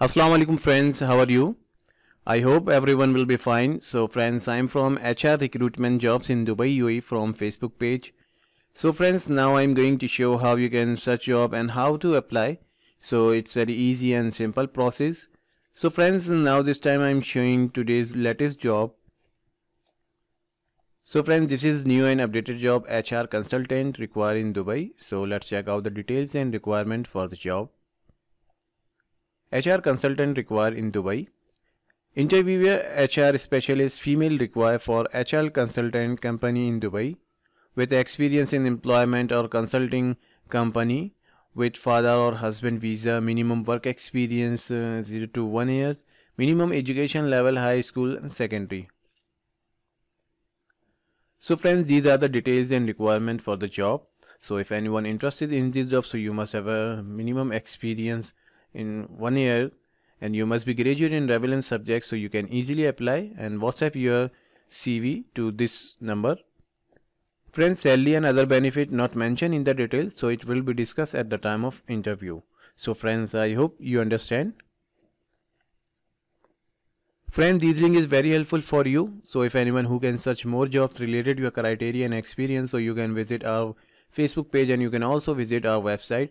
Assalamu alaikum friends, how are you? I hope everyone will be fine. So friends, I'm from HR recruitment jobs in Dubai UAE from Facebook page. So friends, now I'm going to show how you can search job and how to apply. So it's very easy and simple process. So friends, now this time I'm showing today's latest job. So friends, this is new and updated job HR consultant required in Dubai. So let's check out the details and requirement for the job. HR consultant required in Dubai. Interviewer HR specialist female required for HR consultant company in Dubai with experience in employment or consulting company with father or husband visa, minimum work experience 0 to 1 years, minimum education level high school and secondary. So friends, these are the details and requirement for the job. So if anyone interested in this job, so you must have a minimum experience in 1 year and you must be graduate in relevant subjects, so you can easily apply and WhatsApp your CV to this number. Friends, salary and other benefit not mentioned in the details, so it will be discussed at the time of interview. So friends, I hope you understand. Friends, this link is very helpful for you. So if anyone who can search more jobs related to your criteria and experience, so you can visit our Facebook page and you can also visit our website.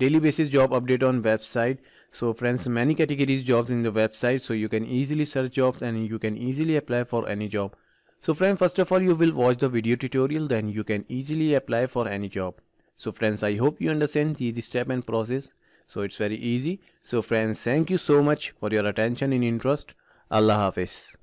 Daily basis job update on website. So friends, many categories jobs in the website, so you can easily search jobs and you can easily apply for any job. So friends, first of all you will watch the video tutorial, then you can easily apply for any job. So friends, I hope you understand the step and process. So it's very easy. So friends, thank you so much for your attention and interest. Allah Hafiz.